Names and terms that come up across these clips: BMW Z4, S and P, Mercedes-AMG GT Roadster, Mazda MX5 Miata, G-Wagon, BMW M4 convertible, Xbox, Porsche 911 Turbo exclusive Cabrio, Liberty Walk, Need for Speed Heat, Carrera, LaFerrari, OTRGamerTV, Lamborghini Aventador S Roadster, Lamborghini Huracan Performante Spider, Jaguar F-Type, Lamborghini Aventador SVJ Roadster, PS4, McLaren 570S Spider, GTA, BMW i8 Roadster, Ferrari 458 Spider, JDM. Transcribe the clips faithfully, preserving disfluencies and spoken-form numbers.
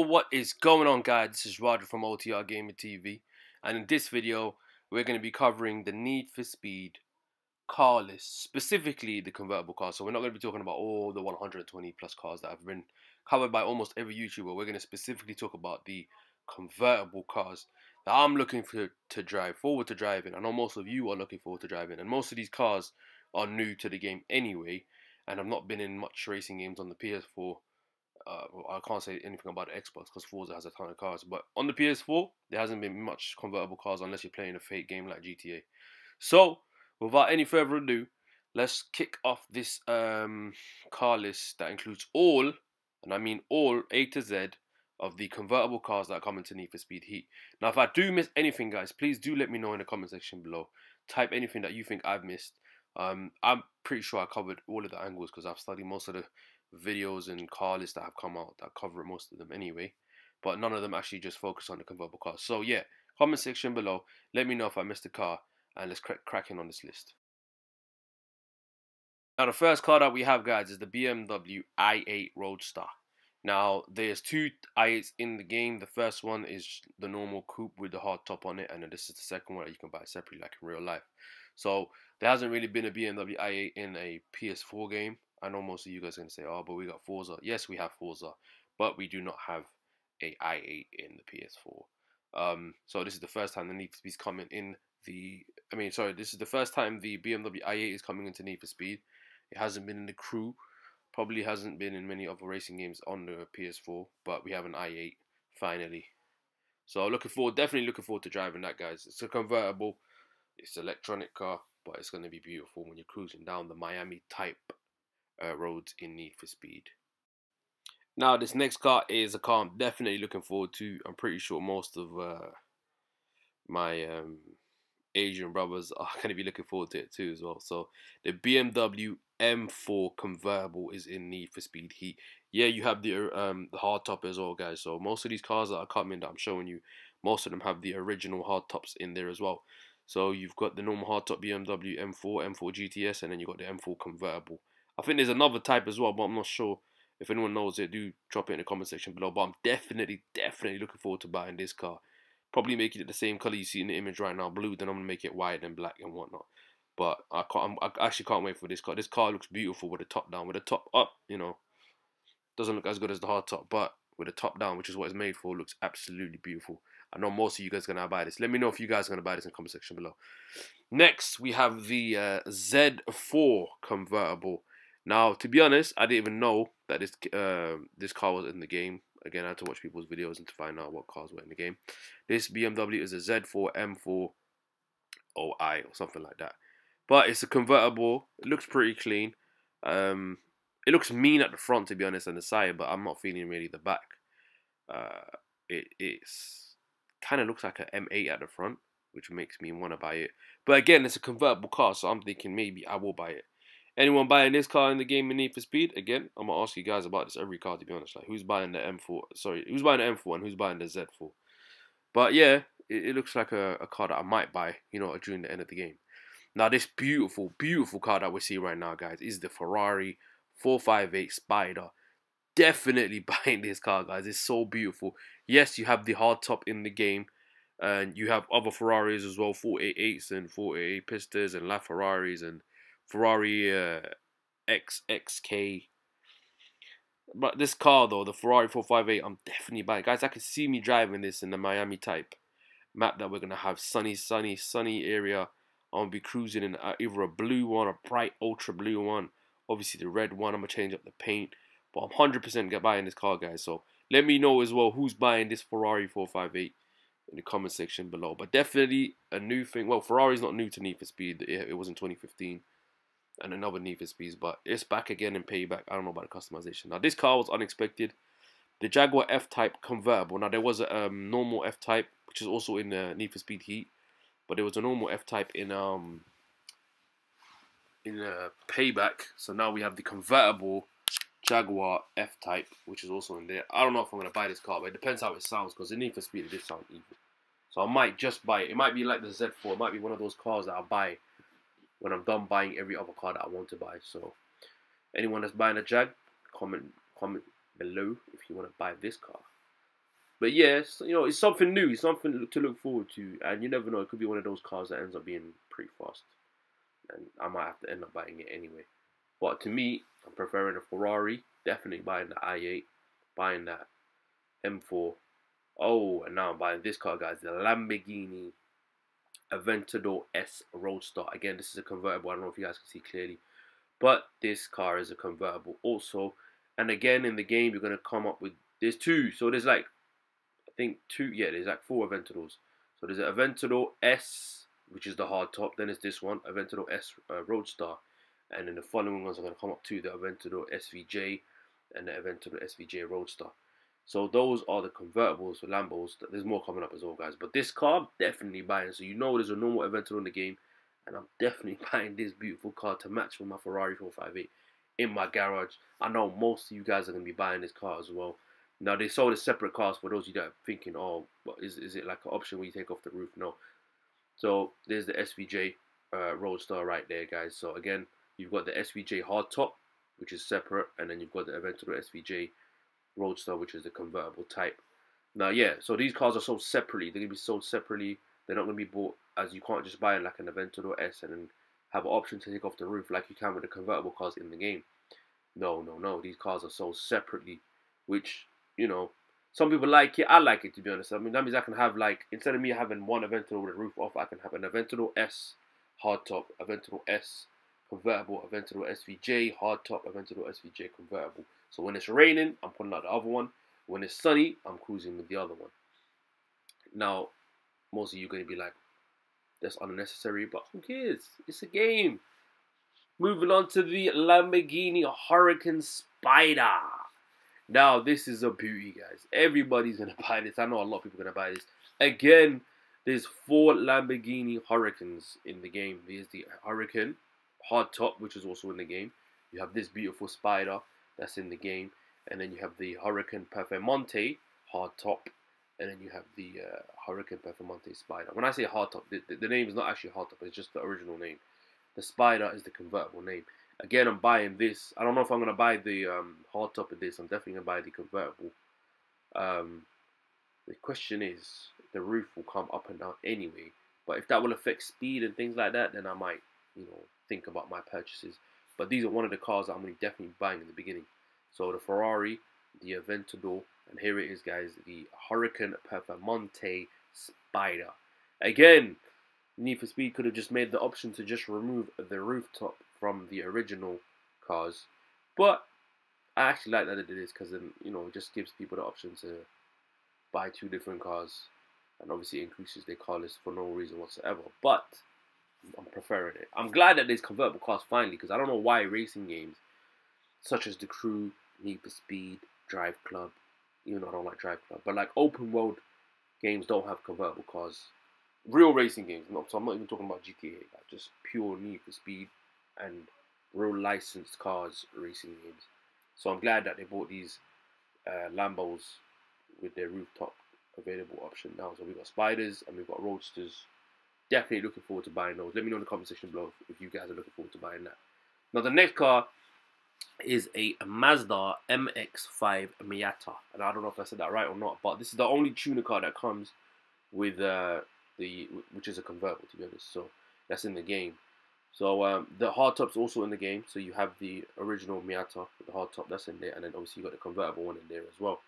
Yo, what is going on, guys? This is Roger from O T R gamer T V, and in this video we're going to be covering the Need for Speed car list, specifically the convertible cars. So we're not going to be talking about all the one hundred twenty plus cars that have been covered by almost every YouTuber. We're going to specifically talk about the convertible cars that I'm looking for to drive, forward to driving. I know most of you are looking forward to driving, and most of these cars are new to the game anyway, and I've not been in much racing games on the P S four. Uh, I can't say anything about the Xbox because Forza has a ton of cars, but on the P S four there hasn't been much convertible cars unless you're playing a fake game like G T A. So without any further ado, let's kick off this um, car list that includes all, and I mean all, A to Z of the convertible cars that come into Need for Speed Heat. Now if I do miss anything, guys, please do let me know in the comment section below. Type anything that you think I've missed. um, I'm pretty sure I covered all of the angles because I've studied most of the videos and car lists that have come out that cover most of them anyway, but none of them actually just focus on the convertible cars. So yeah, comment section below, let me know if I missed a car, and let's crack cracking on this list. Now the first car that we have, guys, is the B M W i eight Roadster. Now there's two i eights in the game. The first one is the normal coupe with the hard top on it, and then this is the second one that you can buy separately like in real life. So there hasn't really been a B M W i eight in a P S four game. I know most of you guys are going to say, oh, but we got Forza. Yes, we have Forza, but we do not have a i eight in the P S four. Um, so this is the first time the Need for Speed is coming in the... I mean, sorry, this is the first time the B M W i eight is coming into Need for Speed. It hasn't been in the crew. Probably hasn't been in many other racing games on the P S four, but we have an i eight, finally. So looking forward, definitely looking forward to driving that, guys. It's a convertible. It's an electronic car, but it's going to be beautiful when you're cruising down the Miami type Uh, roads in Need for Speed. Now this next car is a car I'm definitely looking forward to. I'm pretty sure most of uh, my um, Asian brothers are going to be looking forward to it too as well. So the B M W M four convertible is in Need for Speed Heat. Yeah, you have the um, the hard top as well, guys. So most of these cars that are coming that I'm showing you, most of them have the original hard tops in there as well. So you've got the normal hard top B M W M four, M four G T S, and then you've got the M four convertible. I think there's another type as well, but I'm not sure. If anyone knows it, do drop it in the comment section below. But I'm definitely, definitely looking forward to buying this car. Probably make it the same color you see in the image right now, blue. Then I'm going to make it white and black and whatnot. But I can't, I actually can't wait for this car. This car looks beautiful with the top down. With the top up, you know, doesn't look as good as the hard top. But with the top down, which is what it's made for, looks absolutely beautiful. I know most of you guys are going to buy this. Let me know if you guys are going to buy this in the comment section below. Next, we have the uh, Z four convertible. Now, to be honest, I didn't even know that this uh, this car was in the game. Again, I had to watch people's videos and to find out what cars were in the game. This B M W is a Z four M four O I or something like that. But it's a convertible. It looks pretty clean. Um, it looks mean at the front, to be honest, and the side, but I'm not feeling really the back. Uh, it it's, kind of looks like an M eight at the front, which makes me want to buy it. But again, it's a convertible car, so I'm thinking maybe I will buy it. Anyone buying this car in the game in Need for Speed? Again, I'm gonna ask you guys about this every car, to be honest. Like, who's buying the M four? Sorry, who's buying the M four and who's buying the Z four? But yeah, it, it looks like a, a car that I might buy, you know, during the end of the game. Now, this beautiful, beautiful car that we see right now, guys, is the Ferrari four five eight Spider. Definitely buying this car, guys. It's so beautiful. Yes, you have the hard top in the game, and you have other Ferraris as well, four eighty-eights and four eighty-eight Pistas and LaFerraris and Ferrari uh, X X K. But this car though, the Ferrari four five eight, I'm definitely buying. Guys, I can see me driving this in the Miami type map that we're going to have. Sunny, sunny, sunny area. I'm going to be cruising in either a blue one, a bright ultra blue one. Obviously the red one, I'm going to change up the paint. But I'm one hundred percent buying this car, guys. So let me know as well who's buying this Ferrari four five eight in the comment section below. But definitely a new thing. Well, Ferrari's not new to Need for Speed. It, it was in twenty fifteen. And another Need for Speed, but it's back again in Payback. I don't know about the customization. Now this car was unexpected. The Jaguar F-Type convertible. Now there was a um, normal F-Type, which is also in the uh, Need for Speed Heat, but there was a normal F-Type in um in uh, Payback. So now we have the convertible Jaguar F-Type, which is also in there. I don't know if I'm gonna buy this car, but it depends how it sounds, because in Need for Speed it did sound evil. So I might just buy it. It might be like the Z four. It might be one of those cars that I buy when I'm done buying every other car that I want to buy. So anyone that's buying a Jag, comment comment below if you want to buy this car. But yes, yeah, you know, it's something new. It's something to look forward to, and you never know. It could be one of those cars that ends up being pretty fast, and I might have to end up buying it anyway. But to me, I'm preferring a Ferrari. Definitely buying the i eight, buying that M four. Oh, and now I'm buying this car, guys, the Lamborghini Aventador S Roadster. Again, this is a convertible. I don't know if you guys can see clearly, but this car is a convertible also. And again, in the game, you're going to come up with, there's two. So there's like, I think two, yeah, there's like four Aventadors. So there's an Aventador S, which is the hard top. Then it's this one, Aventador S uh, Roadster. And then the following ones are going to come up to the Aventador S V J and the Aventador S V J Roadster. So those are the convertibles, the Lambos. There's more coming up as well, guys. But this car, I'm definitely buying. So you know there's a normal Aventador in the game, and I'm definitely buying this beautiful car to match with my Ferrari four fifty-eight in my garage. I know most of you guys are going to be buying this car as well. Now, they sold as separate cars for those of you that are thinking, oh, but is, is it like an option when you take off the roof? No. So there's the S V J uh, Roadster right there, guys. So again, you've got the S V J hardtop, which is separate, and then you've got the Aventador S V J Roadster, which is the convertible type. Now, yeah, so these cars are sold separately. They're going to be sold separately. They're not going to be bought, as you can't just buy like an Aventador S and then have an option to take off the roof like you can with the convertible cars in the game. No, no, no. These cars are sold separately, which, you know, some people like it. I like it, to be honest. I mean, that means I can have, like, instead of me having one Aventador with the roof off, I can have an Aventador S hardtop, Aventador S convertible, Aventador S V J hardtop, Aventador S V J convertible. So when it's raining, I'm pulling out the other one. When it's sunny, I'm cruising with the other one. Now, most of you are going to be like, that's unnecessary, but who cares? It's a game. Moving on to the Lamborghini Huracan Spider. Now, this is a beauty, guys. Everybody's going to buy this. I know a lot of people are going to buy this. Again, there's four Lamborghini Huracans in the game. There's the Huracan hardtop, which is also in the game. You have this beautiful Spider that's in the game, and then you have the Huracan Performante hardtop, and then you have the uh, Huracan Performante Spider. When I say hardtop, the, the, the name is not actually hardtop; it's just the original name. The Spider is the convertible name. Again, I'm buying this. I don't know if I'm gonna buy the um, hardtop of this. I'm definitely gonna buy the convertible. Um, the question is, the roof will come up and down anyway, but if that will affect speed and things like that, then I might, you know, think about my purchases. But these are one of the cars that I'm going to definitely buying in the beginning. So the Ferrari, the Aventador, and here it is, guys, the Huracan Performante Spider. Again, Need for Speed could have just made the option to just remove the rooftop from the original cars, but I actually like that it is, because then, you know, it just gives people the option to buy two different cars, and obviously increases their car list for no reason whatsoever. But I'm preferring it. I'm glad that there's convertible cars finally, because I don't know why racing games such as The Crew, Need for Speed, Drive Club, even though I don't like Drive Club, but like open world games don't have convertible cars. Real racing games, no, so I'm not even talking about G T A, like just pure Need for Speed and real licensed cars racing games. So I'm glad that they bought these uh, Lambos with their rooftop available option now. So we've got Spiders and we've got Roadsters. Definitely looking forward to buying those. Let me know in the comment section below if you guys are looking forward to buying that. Now, the next car is a Mazda M X five Miata. And I don't know if I said that right or not, but this is the only tuner car that comes with uh, the, which is a convertible, to be honest. So that's in the game. So um, the hardtop's also in the game. So you have the original Miata with the hardtop, that's in there. And then obviously you've got the convertible one in there as well.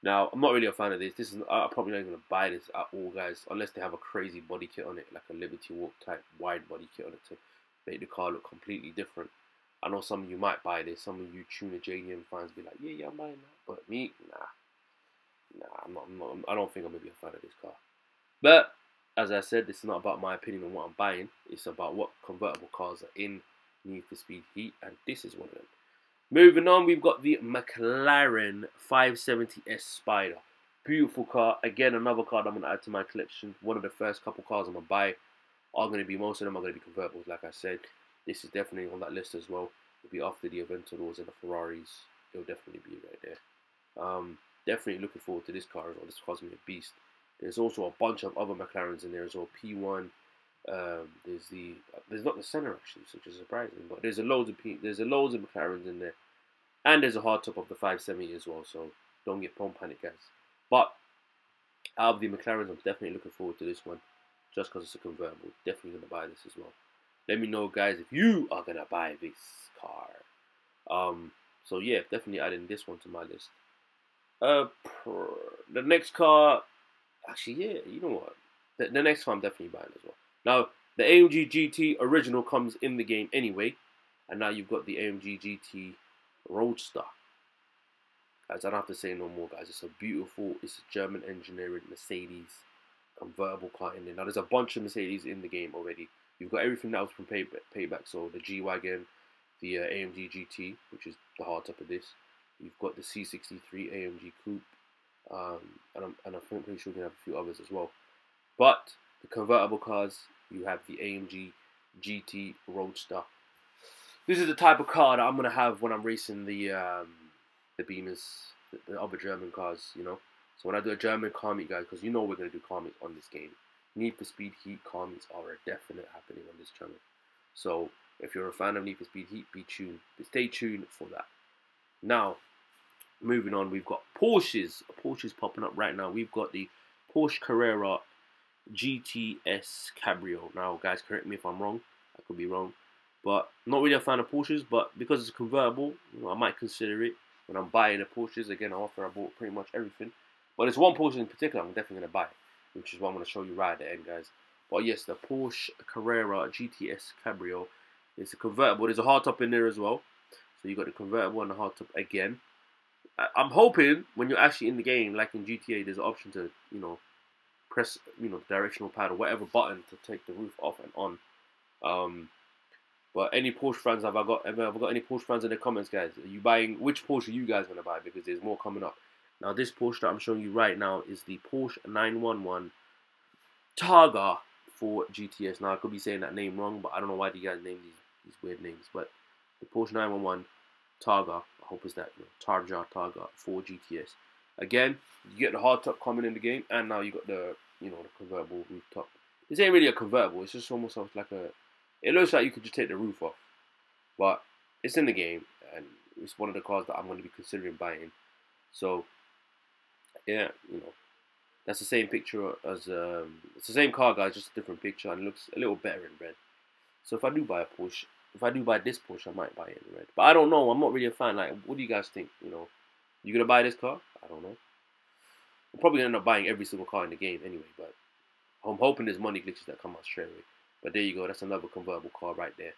Now, I'm not really a fan of this. This is I'm probably not even going to buy this at all, guys, unless they have a crazy body kit on it, like a Liberty Walk type wide body kit on it to make the car look completely different. I know some of you might buy this. Some of you tuner J D M fans be like, yeah, yeah, I'm buying that. But me, nah. Nah, I'm not, I'm not, I don't think I'm going to be a fan of this car. But, as I said, this is not about my opinion on what I'm buying. It's about what convertible cars are in Need for Speed Heat, and this is one of them. Moving on, we've got the McLaren five seventy S Spider. Beautiful car. Again, another car that I'm going to add to my collection. One of the first couple cars I'm going to buy are going to be, most of them are going to be convertibles, like I said. This is definitely on that list as well. It'll be after the Aventadors and the Ferraris. It'll definitely be right there. Um, definitely looking forward to this car as well. This car's going to be a beast. There's also a bunch of other McLarens in there as well. P one. Um, there's the there's not the center actually, which is surprising, but there's a loads of P, there's a loads of McLarens in there, and there's a hard top of the five seventy as well. So don't get pump panic, guys. But Out of the McLarens, I'm definitely looking forward to this one, just because it's a convertible. Definitely gonna buy this as well. Let me know, guys, if you are gonna buy this car. Um, so yeah, definitely adding this one to my list. Uh, the next car, actually, yeah, you know what? The, the next car I'm definitely buying as well. Now, the A M G G T original comes in the game anyway, and now you've got the A M G G T Roadster. Guys, I don't have to say no more, guys. It's a beautiful, it's a German engineering Mercedes convertible car in there. Now, there's a bunch of Mercedes in the game already. You've got everything that was from Payback, Payback. So the G-Wagon, the uh, A M G G T, which is the hard top of this. You've got the C sixty-three A M G Coupe, um, and I'm, and I'm pretty sure we can have a few others as well. But the convertible cars, you have the A M G G T Roadster. This is the type of car that I'm gonna have when I'm racing the um, the Beamers, the, the other German cars, you know. So when I do a German car meet, guys, because you know we're gonna do car meets on this game. Need for Speed Heat car meets are a definite happening on this channel. So if you're a fan of Need for Speed Heat, be tuned. Stay tuned for that. Now, moving on, we've got Porsches. Porsches popping up right now. We've got the Porsche Carrera G T S Cabrio. Now, guys, correct me if I'm wrong. I could be wrong. But not really a fan of Porsches, but because it's convertible, you know, I might consider it when I'm buying the Porsches. Again, after I bought pretty much everything. But there's one Porsche in particular I'm definitely going to buy, which is what I'm going to show you right at the end, guys. But yes, the Porsche Carrera G T S Cabrio. It's a convertible. There's a hardtop in there as well. So you got the convertible and the hardtop again. I'm hoping when you're actually in the game, like in G T A, there's an option to, you know, press, you know, directional pad or whatever button to take the roof off and on. Um, but any Porsche fans, have I got? Have I got any Porsche fans in the comments, guys? Are you buying? Which Porsche are you guys gonna buy? Because there's more coming up. Now, this Porsche that I'm showing you right now is the Porsche nine one one Targa for G T S. Now, I could be saying that name wrong, but I don't know why these guys name these these weird names. But the Porsche nine one one Targa, I hope it's that, you know, Targa, Targa for G T S. Again, you get the hard top coming in the game, and now you got the, you know, the convertible rooftop. This ain't really a convertible, it's just almost like a, it looks like you could just take the roof off. But it's in the game, and it's one of the cars that I'm going to be considering buying. So, yeah, you know, that's the same picture as, um, it's the same car, guys, just a different picture, and it looks a little better in red. So if I do buy a Porsche, if I do buy this Porsche, I might buy it in red. But I don't know, I'm not really a fan. Like, what do you guys think, you know? You gonna buy this car? I don't know. I'm probably gonna end up buying every single car in the game anyway, but I'm hoping there's money glitches that come out straight away. But there you go, that's another convertible car right there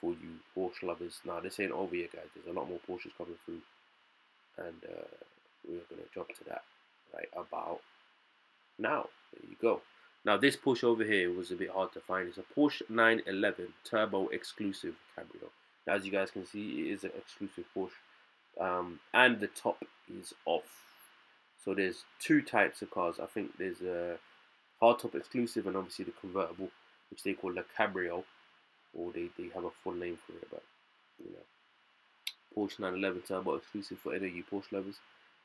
for you Porsche lovers. Now, this ain't over yet, guys. There's a lot more Porsches coming through, and uh, we're gonna jump to that right about now. There you go. Now, this Porsche over here was a bit hard to find. It's a Porsche nine eleven Turbo exclusive Cabrio. Now, as you guys can see, it is an exclusive Porsche. Um, and the top is off. So there's two types of cars. I think there's a hardtop exclusive and obviously the convertible, which they call the Cabrio. Or they, they have a full name for it, but, you know. Porsche nine eleven Turbo exclusive for any of you Porsche lovers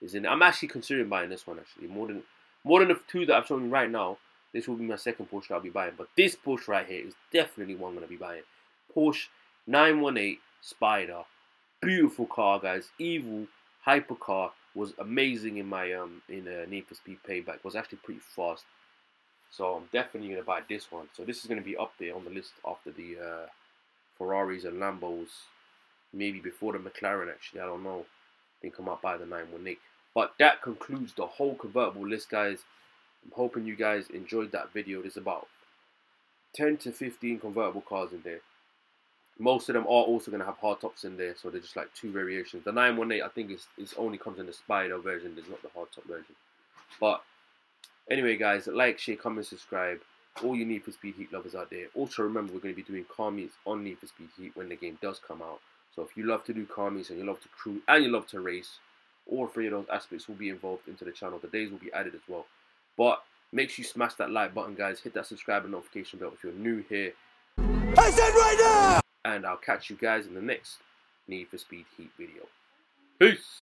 is in. I'm actually considering buying this one, actually. More than, more than the two that I've shown you right now, this will be my second Porsche that I'll be buying. But this Porsche right here is definitely one I'm going to be buying. Porsche nine one eight Spider. Beautiful car, guys. Evil hypercar. Was amazing in my um in uh, Need for Speed Payback. Was actually pretty fast. So I'm definitely going to buy this one. So this is going to be up there on the list after the uh, Ferraris and Lambos. Maybe before the McLaren, actually. I don't know. I think I might buy the nine one eight. But that concludes the whole convertible list, guys. I'm hoping you guys enjoyed that video. There's about ten to fifteen convertible cars in there. Most of them are also going to have hard tops in there, so they're just like two variations. The nine one eight, I think, is, is only comes in the Spider version. There's not the hard top version. But anyway, guys, like, share, comment, subscribe. All you Need for Speed Heat lovers out there. Also, remember, we're going to be doing car meets on Need for Speed Heat when the game does come out. So if you love to do car meets and you love to crew and you love to race, all three of those aspects will be involved into the channel. The days will be added as well. But make sure you smash that like button, guys. Hit that subscribe and notification bell if you're new here. I said right now! And I'll catch you guys in the next Need for Speed Heat video. Peace!